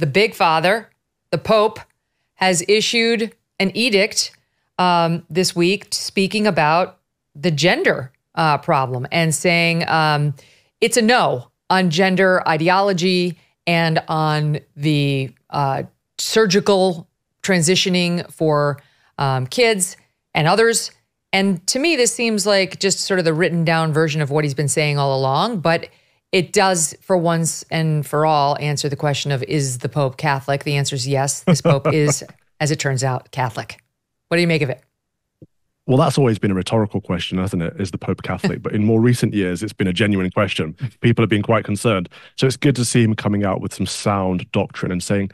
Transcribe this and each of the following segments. the Big Father, the Pope, has issued an edict this week speaking about the gender problem and saying it's a no on gender ideology and on the surgical transitioning for kids and others. And to me, this seems like just sort of the written down version of what he's been saying all along, but it does, for once and for all, answer the question of, is the Pope Catholic? The answer is yes. This Pope is, as it turns out, Catholic. What do you make of it? Well, that's always been a rhetorical question, hasn't it? Is the Pope Catholic? But in more recent years, it's been a genuine question. People have been quite concerned. So it's good to see him coming out with some sound doctrine and saying,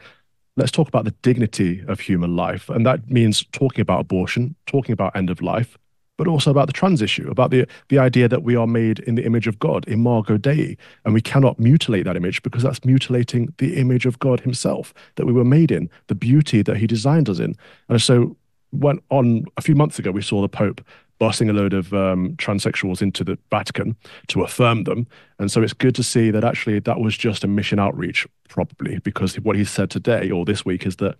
let's talk about the dignity of human life. And that means talking about abortion, talking about end of life, but also about the trans issue, about the idea that we are made in the image of God, Imago Dei, and we cannot mutilate that image because that's mutilating the image of God himself that we were made in, the beauty that he designed us in. And so went on a few months ago, we saw the Pope busing a load of transsexuals into the Vatican to affirm them. And so it's good to see that actually that was just a mission outreach, probably, because what he said today or this week is that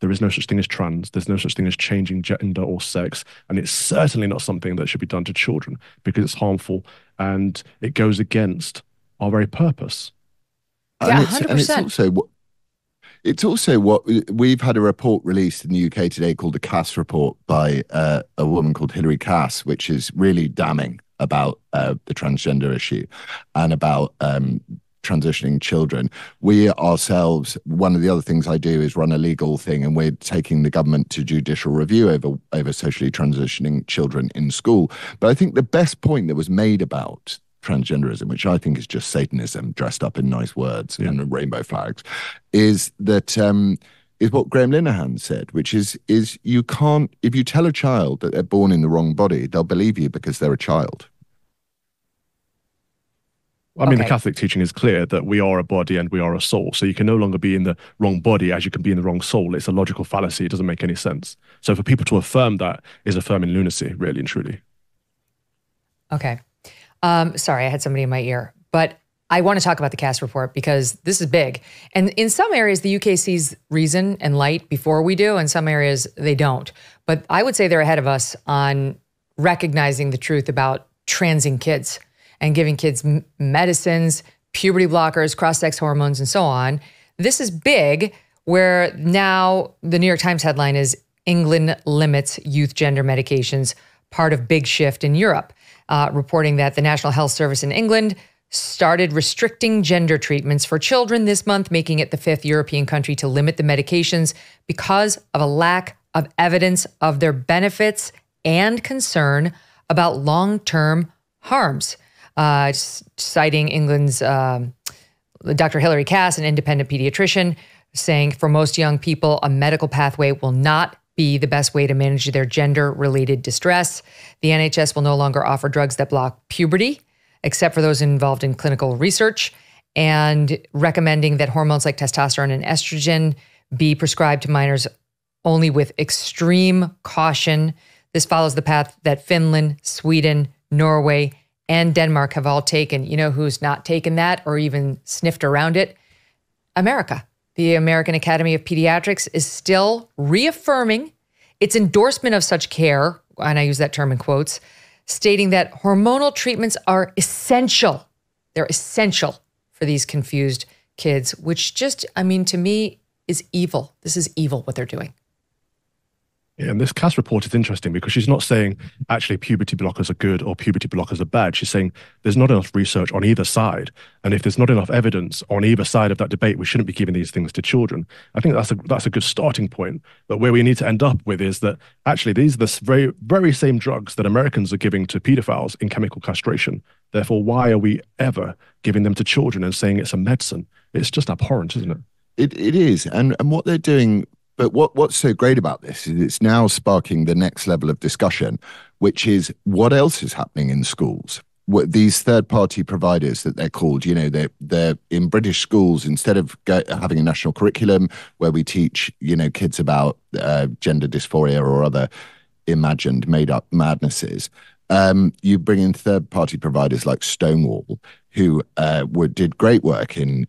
there is no such thing as trans. There's no such thing as changing gender or sex. And it's certainly not something that should be done to children because it's harmful and it goes against our very purpose. Yeah, and 100%. It's also what we've had a report released in the UK today called the Cass Report by a woman called Hilary Cass, which is really damning about the transgender issue and about transitioning children. We ourselves, one of the other things I do is run a legal thing, and we're taking the government to judicial review over socially transitioning children in school. But I think the best point that was made about transgenderism, which I think is just Satanism dressed up in nice words and rainbow flags, is that is what Graham Linehan said, which is you can't, if you tell a child that they're born in the wrong body, they'll believe you because they're a child. I mean, the Catholic teaching is clear that we are a body and we are a soul. So you can no longer be in the wrong body as you can be in the wrong soul. It's a logical fallacy. It doesn't make any sense. So for people to affirm that is affirming lunacy, really and truly. Okay. Sorry, I had somebody in my ear. But I want to talk about the Cass Report because this is big. And in some areas, the UK sees reason and light before we do. In some areas, they don't. But I would say they're ahead of us on recognizing the truth about transing kids and giving kids medicines, puberty blockers, cross-sex hormones, and so on. This is big, where now the New York Times headline is England limits youth gender medications, part of big shift in Europe. Reporting that the National Health Service in England started restricting gender treatments for children this month, making it the 5th European country to limit the medications because of a lack of evidence of their benefits and concern about long-term harms. Citing England's Dr. Hilary Cass, an independent pediatrician, saying for most young people, a medical pathway will not be the best way to manage their gender-related distress. The NHS will no longer offer drugs that block puberty, except for those involved in clinical research, and recommending that hormones like testosterone and estrogen be prescribed to minors only with extreme caution. This follows the path that Finland, Sweden, Norway, and Denmark have all taken. You know who's not taken that or even sniffed around it? America. The American Academy of Pediatrics is still reaffirming its endorsement of such care, and I use that term in quotes, stating that hormonal treatments are essential. They're essential for these confused kids, which just, I mean, to me is evil. This is evil what they're doing. Yeah, and this Cass Report is interesting because she's not saying actually puberty blockers are good or puberty blockers are bad. She's saying there's not enough research on either side. And if there's not enough evidence on either side of that debate, we shouldn't be giving these things to children. I think that's a good starting point. But where we need to end up with is that actually these are the very, very same drugs that Americans are giving to pedophiles in chemical castration. Therefore, why are we ever giving them to children and saying it's a medicine? It's just abhorrent, isn't it? It is. And what they're doing... But what's so great about this is it's now sparking the next level of discussion, which is what else is happening in schools? What these third-party providers that they're called, you know, they're in British schools, instead of having a national curriculum where we teach, you know, kids about gender dysphoria or other imagined, made-up madnesses, you bring in third-party providers like Stonewall, who did great work in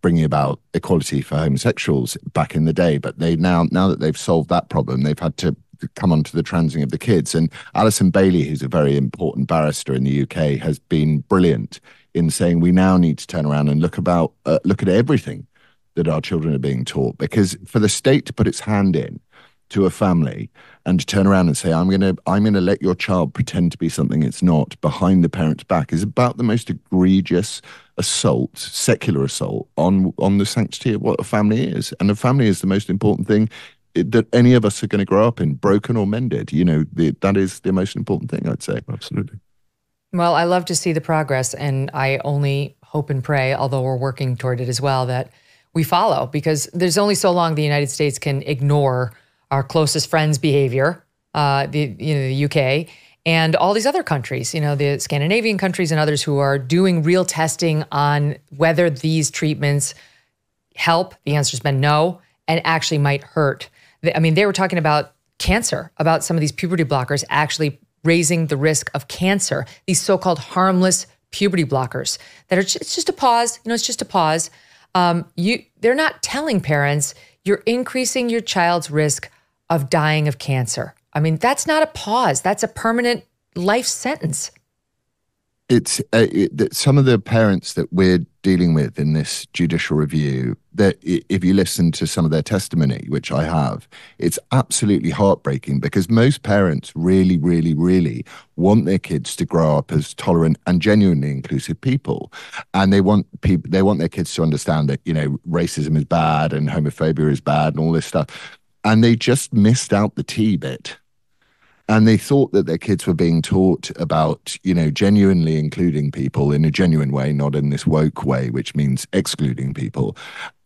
bringing about equality for homosexuals back in the day, but they now that they've solved that problem, they've had to come on to the transing of the kids. And Alison Bailey, who's a very important barrister in the UK, has been brilliant in saying we now need to turn around and look at everything that our children are being taught, because for the state to put its hand in to a family and to turn around and say, I'm going to let your child pretend to be something it's not behind the parent's back is about the most egregious assault, secular assault on the sanctity of what a family is. And a family is the most important thing that any of us are going to grow up in, broken or mended. You know, that is the most important thing, I'd say. Absolutely. Well, I love to see the progress, and I only hope and pray, although we're working toward it as well, that we follow, because there's only so long the United States can ignore our closest friends' behavior, the UK, and all these other countries, the Scandinavian countries and others who are doing real testing on whether these treatments help. The answer's been no, and actually might hurt. I mean, they were talking about cancer, about some of these puberty blockers actually raising the risk of cancer, these so-called harmless puberty blockers that are it's just a pause, it's just a pause. They're not telling parents you're increasing your child's risk of dying of cancer. I mean, that's not a pause. That's a permanent life sentence. It's some of the parents that we're dealing with in this judicial review, that if you listen to some of their testimony, which I have, it's absolutely heartbreaking, because most parents really, really, really want their kids to grow up as tolerant and genuinely inclusive people. And they want their kids to understand that, racism is bad and homophobia is bad and all this stuff. And they just missed out the T bit. And they thought that their kids were being taught about, genuinely including people in a genuine way, not in this woke way, which means excluding people.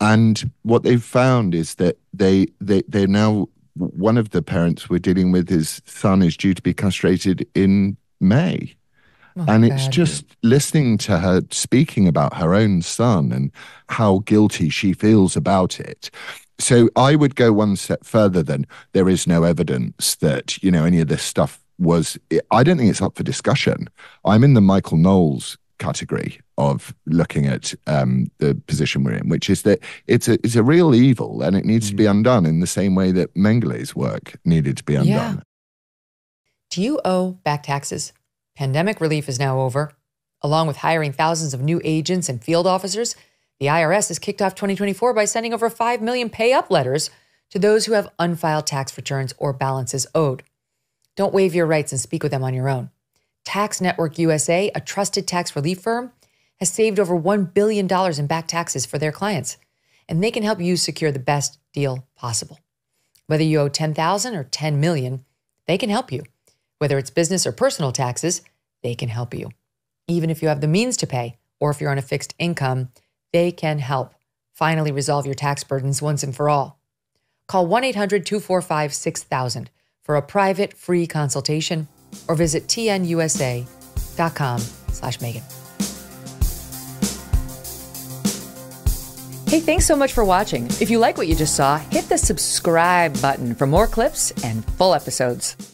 And what they've found is that they're now, one of the parents we're dealing with, his son is due to be castrated in May. Oh, and it's bad. Just listening to her speaking about her own son and how guilty she feels about it. So I would go one step further than there is no evidence that, any of this stuff was, I don't think it's up for discussion. I'm in the Michael Knowles category of looking at the position we're in, which is that it's a real evil and it needs to be undone in the same way that Mengele's work needed to be undone. Yeah. Do you owe back taxes? Pandemic relief is now over. Along with hiring thousands of new agents and field officers, the IRS has kicked off 2024 by sending over 5 million pay-up letters to those who have unfiled tax returns or balances owed. Don't waive your rights and speak with them on your own. Tax Network USA, a trusted tax relief firm, has saved over $1 billion in back taxes for their clients, and they can help you secure the best deal possible. Whether you owe $10,000 or $10 million, they can help you. Whether it's business or personal taxes, they can help you. Even if you have the means to pay, or if you're on a fixed income, they can help. Finally resolve your tax burdens once and for all. Call 1-800-245-6000 for a private free consultation, or visit tnusa.com/Megan. Hey, thanks so much for watching. If you like what you just saw, hit the subscribe button for more clips and full episodes.